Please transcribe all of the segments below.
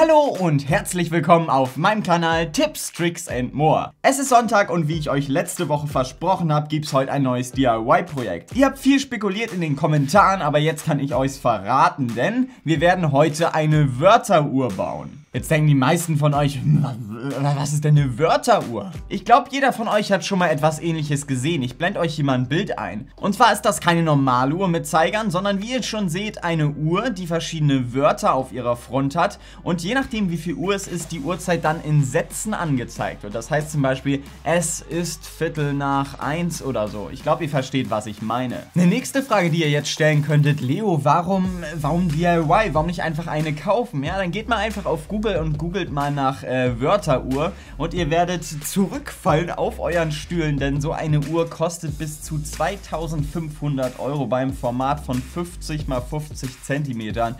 Hallo und herzlich willkommen auf meinem Kanal Tipps, Tricks and More. Es ist Sonntag und wie ich euch letzte Woche versprochen habe, gibt es heute ein neues DIY-Projekt. Ihr habt viel spekuliert in den Kommentaren, aber jetzt kann ich euch verraten, denn wir werden heute eine Wörteruhr bauen. Jetzt denken die meisten von euch, was ist denn eine Wörteruhr? Ich glaube, jeder von euch hat schon mal etwas Ähnliches gesehen. Ich blende euch hier mal ein Bild ein. Und zwar ist das keine normale Uhr mit Zeigern, sondern wie ihr schon seht, eine Uhr, die verschiedene Wörter auf ihrer Front hat. Und je nachdem, wie viel Uhr es ist, die Uhrzeit dann in Sätzen angezeigt wird. Das heißt zum Beispiel, es ist 1:15 oder so. Ich glaube, ihr versteht, was ich meine. Eine nächste Frage, die ihr jetzt stellen könntet, Leo, warum DIY? Warum nicht einfach eine kaufen? Ja, dann geht mal einfach auf Google und googelt mal nach Wörteruhr und ihr werdet zurückfallen auf euren Stühlen, denn so eine Uhr kostet bis zu 2.500 € beim Format von 50 x 50 cm.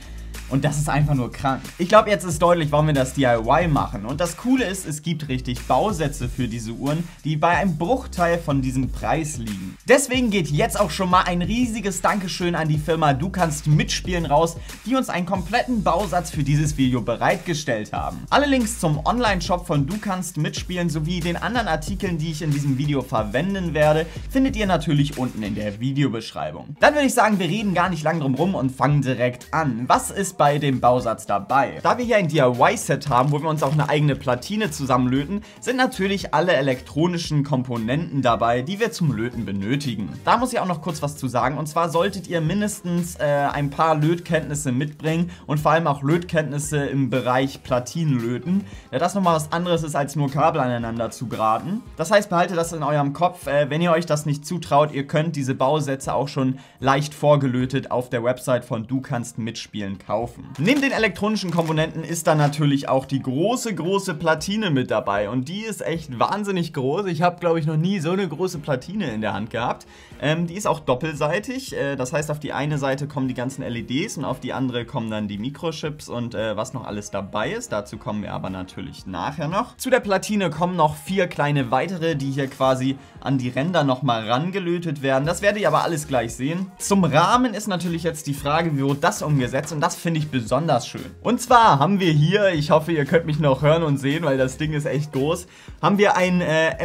Und das ist einfach nur krank. Ich glaube, jetzt ist deutlich, warum wir das DIY machen. Und das Coole ist, es gibt richtig Bausätze für diese Uhren, die bei einem Bruchteil von diesem Preis liegen. Deswegen geht jetzt auch schon mal ein riesiges Dankeschön an die Firma Du Kannst Mitspielen raus, die uns einen kompletten Bausatz für dieses Video bereitgestellt haben. Alle Links zum Online-Shop von Du Kannst Mitspielen sowie den anderen Artikeln, die ich in diesem Video verwenden werde, findet ihr natürlich unten in der Videobeschreibung. Dann würde ich sagen, wir reden gar nicht lang drum rum und fangen direkt an. Was ist bei dem Bausatz dabei? Da wir hier ein DIY-Set haben, wo wir uns auch eine eigene Platine zusammenlöten, sind natürlich alle elektronischen Komponenten dabei, die wir zum Löten benötigen. Da muss ich auch noch kurz was zu sagen, und zwar solltet ihr mindestens ein paar Lötkenntnisse mitbringen und vor allem auch Lötkenntnisse im Bereich Platinenlöten, da das nochmal was anderes ist, als nur Kabel aneinander zu graten. Das heißt, behaltet das in eurem Kopf, wenn ihr euch das nicht zutraut, ihr könnt diese Bausätze auch schon leicht vorgelötet auf der Website von Du Kannst Mitspielen kaufen. Neben den elektronischen Komponenten ist dann natürlich auch die große Platine mit dabei, und die ist echt wahnsinnig groß. Ich habe, glaube ich, noch nie so eine große Platine in der Hand gehabt. Die ist auch doppelseitig, das heißt, auf die eine Seite kommen die ganzen LEDs und auf die andere kommen dann die Mikrochips und was noch alles dabei ist. Dazu kommen wir aber natürlich nachher noch. Zu der Platine kommen noch 4 kleine weitere, die hier quasi an die Ränder nochmal rangelötet werden. Das werdet ihr aber alles gleich sehen. Zum Rahmen ist natürlich jetzt die Frage, wie wird das umgesetzt, und das finde ich besonders schön. Und zwar haben wir hier, ich hoffe, ihr könnt mich noch hören und sehen, weil das Ding ist echt groß, haben wir einen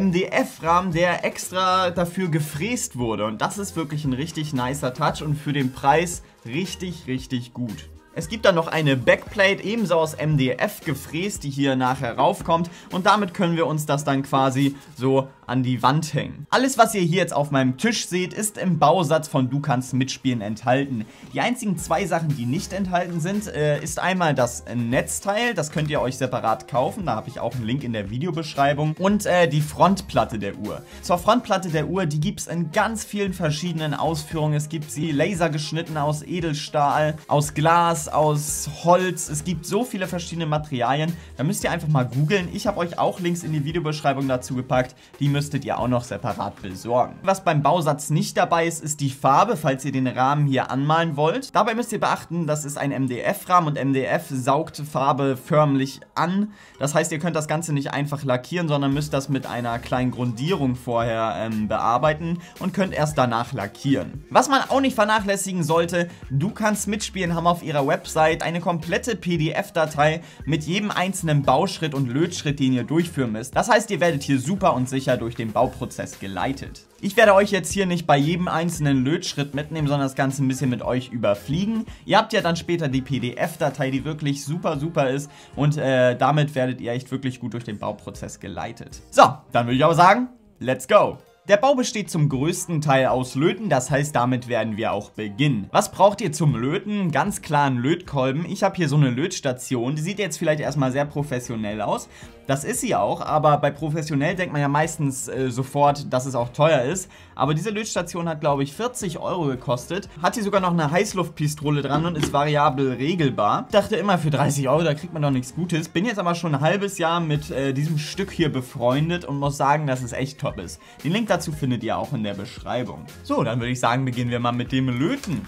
MDF-Rahmen, der extra dafür gefräst wurde. Und das ist wirklich ein richtig nicer Touch und für den Preis richtig gut. Es gibt dann noch eine Backplate, ebenso aus MDF gefräst, die hier nachher raufkommt, und damit können wir uns das dann quasi so an die Wand hängen. Alles, was ihr hier jetzt auf meinem Tisch seht, ist im Bausatz von Du Kannst Mitspielen enthalten. Die einzigen 2 Sachen, die nicht enthalten sind, ist einmal das Netzteil, das könnt ihr euch separat kaufen, da habe ich auch einen Link in der Videobeschreibung, und die Frontplatte der Uhr. Zur Frontplatte der Uhr, die gibt es in ganz vielen verschiedenen Ausführungen. Es gibt sie lasergeschnitten aus Edelstahl, aus Glas, aus Holz, es gibt so viele verschiedene Materialien, da müsst ihr einfach mal googeln. Ich habe euch auch Links in die Videobeschreibung dazu gepackt, die müsstet ihr auch noch separat besorgen. Was beim Bausatz nicht dabei ist, ist die Farbe, falls ihr den Rahmen hier anmalen wollt. Dabei müsst ihr beachten, das ist ein MDF-Rahmen und MDF saugt Farbe förmlich an. Das heißt, ihr könnt das Ganze nicht einfach lackieren, sondern müsst das mit einer kleinen Grundierung vorher bearbeiten und könnt erst danach lackieren. Was man auch nicht vernachlässigen sollte, Du Kannst Mitspielen haben auf ihrer Website eine komplette PDF-Datei mit jedem einzelnen Bauschritt und Lötschritt, den ihr durchführen müsst. Das heißt, ihr werdet hier super und sicher durch den Bauprozess geleitet. Ich werde euch jetzt hier nicht bei jedem einzelnen Lötschritt mitnehmen, sondern das Ganze ein bisschen mit euch überfliegen. Ihr habt ja dann später die PDF-Datei, die wirklich super ist, und damit werdet ihr echt wirklich gut durch den Bauprozess geleitet. So, dann würde ich aber sagen, let's go! Der Bau besteht zum größten Teil aus Löten, das heißt, damit werden wir auch beginnen. Was braucht ihr zum Löten? Ganz klar einen Lötkolben. Ich habe hier so eine Lötstation, die sieht jetzt vielleicht erstmal sehr professionell aus. Das ist sie auch, aber bei professionell denkt man ja meistens sofort, dass es auch teuer ist. Aber diese Lötstation hat, glaube ich, 40 € gekostet. Hat hier sogar noch eine Heißluftpistole dran und ist variabel regelbar. Ich dachte immer, für 30 €, da kriegt man doch nichts Gutes. Bin jetzt aber schon ein halbes Jahr mit diesem Stück hier befreundet und muss sagen, dass es echt top ist. Den Link dazu findet ihr auch in der Beschreibung. So, dann würde ich sagen, beginnen wir mal mit dem Löten.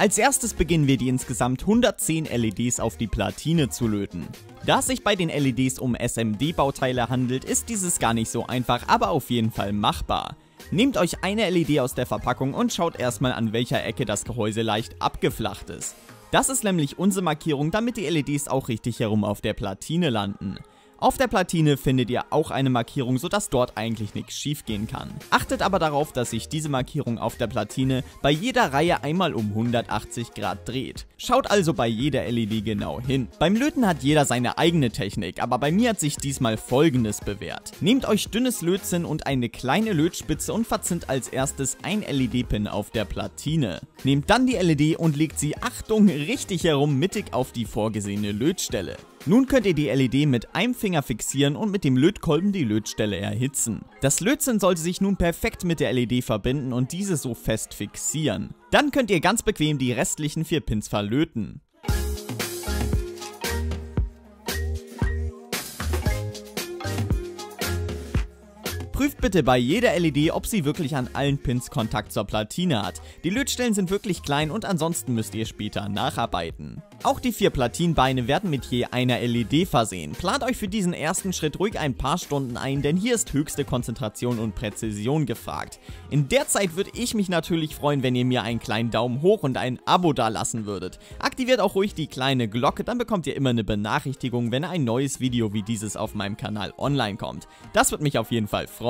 Als erstes beginnen wir, die insgesamt 110 LEDs auf die Platine zu löten. Da es sich bei den LEDs um SMD-Bauteile handelt, ist dieses gar nicht so einfach, aber auf jeden Fall machbar. Nehmt euch eine LED aus der Verpackung und schaut erstmal, an welcher Ecke das Gehäuse leicht abgeflacht ist. Das ist nämlich unsere Markierung, damit die LEDs auch richtig herum auf der Platine landen. Auf der Platine findet ihr auch eine Markierung, sodass dort eigentlich nichts schief gehen kann. Achtet aber darauf, dass sich diese Markierung auf der Platine bei jeder Reihe einmal um 180 Grad dreht. Schaut also bei jeder LED genau hin. Beim Löten hat jeder seine eigene Technik, aber bei mir hat sich diesmal Folgendes bewährt. Nehmt euch dünnes Lötzinn und eine kleine Lötspitze und verzinnt als erstes ein LED-Pin auf der Platine. Nehmt dann die LED und legt sie, Achtung, richtig herum mittig auf die vorgesehene Lötstelle. Nun könnt ihr die LED mit einem Finger fixieren und mit dem Lötkolben die Lötstelle erhitzen. Das Lötzinn sollte sich nun perfekt mit der LED verbinden und diese so fest fixieren. Dann könnt ihr ganz bequem die restlichen 4 Pins verlöten. Prüft bitte bei jeder LED, ob sie wirklich an allen Pins Kontakt zur Platine hat. Die Lötstellen sind wirklich klein und ansonsten müsst ihr später nacharbeiten. Auch die 4 Platinenbeine werden mit je einer LED versehen. Plant euch für diesen ersten Schritt ruhig ein paar Stunden ein, denn hier ist höchste Konzentration und Präzision gefragt. In der Zeit würde ich mich natürlich freuen, wenn ihr mir einen kleinen Daumen hoch und ein Abo dalassen würdet. Aktiviert auch ruhig die kleine Glocke, dann bekommt ihr immer eine Benachrichtigung, wenn ein neues Video wie dieses auf meinem Kanal online kommt. Das wird mich auf jeden Fall freuen.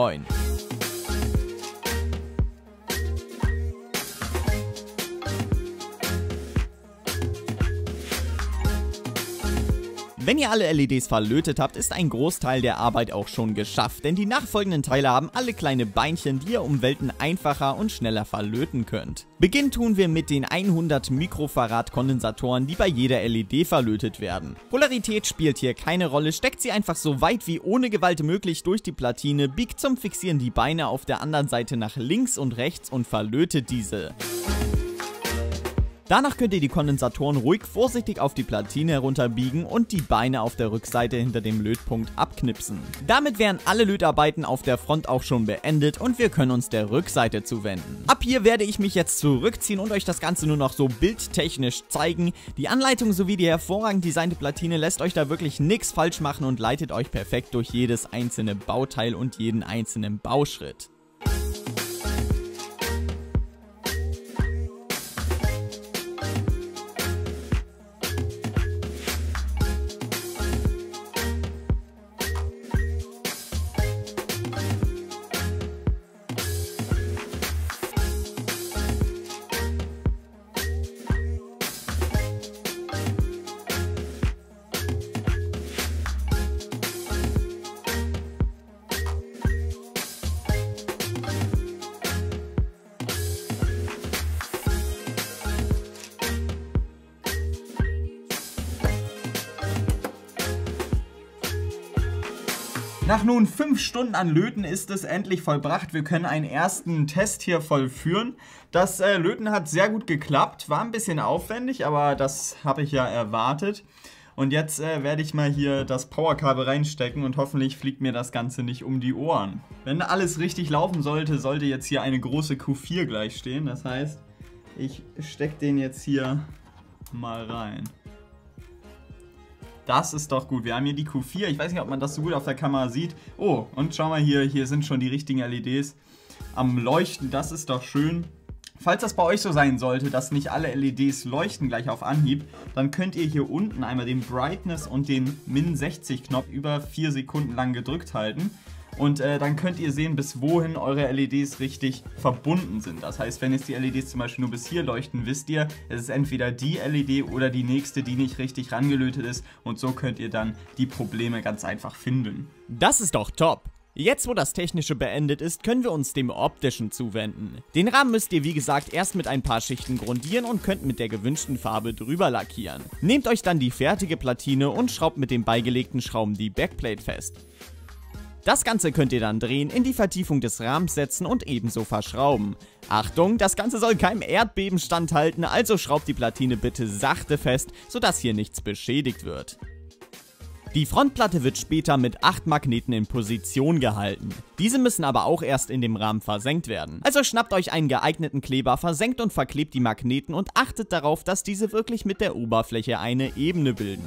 Wenn ihr alle LEDs verlötet habt, ist ein Großteil der Arbeit auch schon geschafft, denn die nachfolgenden Teile haben alle kleine Beinchen, die ihr um Welten einfacher und schneller verlöten könnt. Beginn tun wir mit den 100 Mikrofarad Kondensatoren, die bei jeder LED verlötet werden. Polarität spielt hier keine Rolle, steckt sie einfach so weit wie ohne Gewalt möglich durch die Platine, biegt zum Fixieren die Beine auf der anderen Seite nach links und rechts und verlötet diese. Danach könnt ihr die Kondensatoren ruhig vorsichtig auf die Platine herunterbiegen und die Beine auf der Rückseite hinter dem Lötpunkt abknipsen. Damit wären alle Lötarbeiten auf der Front auch schon beendet und wir können uns der Rückseite zuwenden. Ab hier werde ich mich jetzt zurückziehen und euch das Ganze nur noch so bildtechnisch zeigen. Die Anleitung sowie die hervorragend designte Platine lässt euch da wirklich nichts falsch machen und leitet euch perfekt durch jedes einzelne Bauteil und jeden einzelnen Bauschritt. Nach nun 5 Stunden an Löten ist es endlich vollbracht. Wir können einen ersten Test hier vollführen. Das Löten hat sehr gut geklappt, war ein bisschen aufwendig, aber das habe ich ja erwartet. Und jetzt werde ich mal hier das Powerkabel reinstecken und hoffentlich fliegt mir das Ganze nicht um die Ohren. Wenn alles richtig laufen sollte, sollte jetzt hier eine große Q4 gleich stehen. Das heißt, ich stecke den jetzt hier mal rein. Das ist doch gut. Wir haben hier die Q4. Ich weiß nicht, ob man das so gut auf der Kamera sieht. Oh, und schau mal hier. Hier sind schon die richtigen LEDs am Leuchten. Das ist doch schön. Falls das bei euch so sein sollte, dass nicht alle LEDs leuchten gleich auf Anhieb, dann könnt ihr hier unten einmal den Brightness und den Min 60 Knopf über 4 Sekunden lang gedrückt halten. Und dann könnt ihr sehen, bis wohin eure LEDs richtig verbunden sind. Das heißt, wenn jetzt die LEDs zum Beispiel nur bis hier leuchten, wisst ihr, es ist entweder die LED oder die nächste, die nicht richtig rangelötet ist. Und so könnt ihr dann die Probleme ganz einfach finden. Das ist doch top! Jetzt, wo das Technische beendet ist, können wir uns dem Optischen zuwenden. Den Rahmen müsst ihr wie gesagt erst mit ein paar Schichten grundieren und könnt mit der gewünschten Farbe drüber lackieren. Nehmt euch dann die fertige Platine und schraubt mit den beigelegten Schrauben die Backplate fest. Das Ganze könnt ihr dann drehen, in die Vertiefung des Rahmens setzen und ebenso verschrauben. Achtung, das Ganze soll keinem Erdbeben standhalten, also schraubt die Platine bitte sachte fest, sodass hier nichts beschädigt wird. Die Frontplatte wird später mit 8 Magneten in Position gehalten. Diese müssen aber auch erst in dem Rahmen versenkt werden. Also schnappt euch einen geeigneten Kleber, versenkt und verklebt die Magneten und achtet darauf, dass diese wirklich mit der Oberfläche eine Ebene bilden.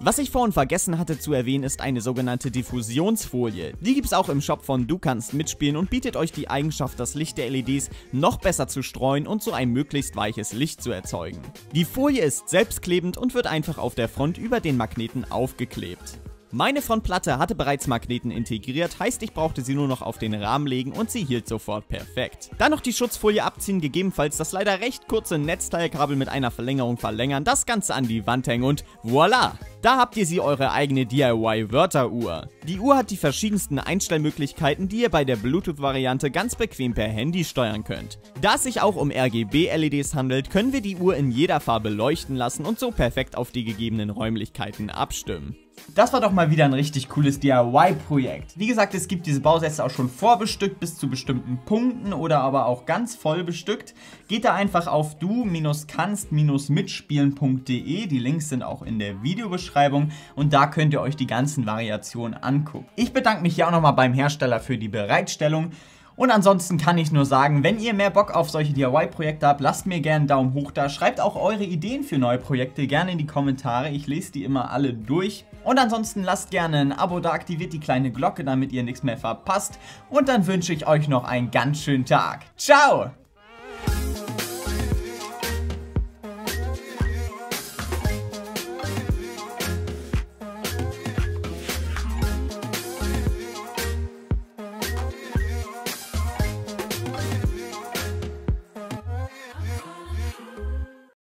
Was ich vorhin vergessen hatte zu erwähnen, ist eine sogenannte Diffusionsfolie. Die gibt's auch im Shop von Du kannst mitspielen und bietet euch die Eigenschaft, das Licht der LEDs noch besser zu streuen und so ein möglichst weiches Licht zu erzeugen. Die Folie ist selbstklebend und wird einfach auf der Front über den Magneten aufgeklebt. Meine Frontplatte hatte bereits Magneten integriert, heißt, ich brauchte sie nur noch auf den Rahmen legen und sie hielt sofort perfekt. Dann noch die Schutzfolie abziehen, gegebenenfalls das leider recht kurze Netzteilkabel mit einer Verlängerung verlängern, das Ganze an die Wand hängen und voilà! Da habt ihr sie, eure eigene DIY-Wörteruhr. Die Uhr hat die verschiedensten Einstellmöglichkeiten, die ihr bei der Bluetooth-Variante ganz bequem per Handy steuern könnt. Da es sich auch um RGB-LEDs handelt, können wir die Uhr in jeder Farbe leuchten lassen und so perfekt auf die gegebenen Räumlichkeiten abstimmen. Das war doch mal wieder ein richtig cooles DIY-Projekt. Wie gesagt, es gibt diese Bausätze auch schon vorbestückt bis zu bestimmten Punkten oder aber auch ganz voll bestückt. Geht da einfach auf du-kannst-mitspielen.de, die Links sind auch in der Videobeschreibung und da könnt ihr euch die ganzen Variationen angucken. Ich bedanke mich hier auch nochmal beim Hersteller für die Bereitstellung. Und ansonsten kann ich nur sagen, wenn ihr mehr Bock auf solche DIY-Projekte habt, lasst mir gerne einen Daumen hoch da. Schreibt auch eure Ideen für neue Projekte gerne in die Kommentare. Ich lese die immer alle durch. Und ansonsten lasst gerne ein Abo da, aktiviert die kleine Glocke, damit ihr nichts mehr verpasst. Und dann wünsche ich euch noch einen ganz schönen Tag. Ciao!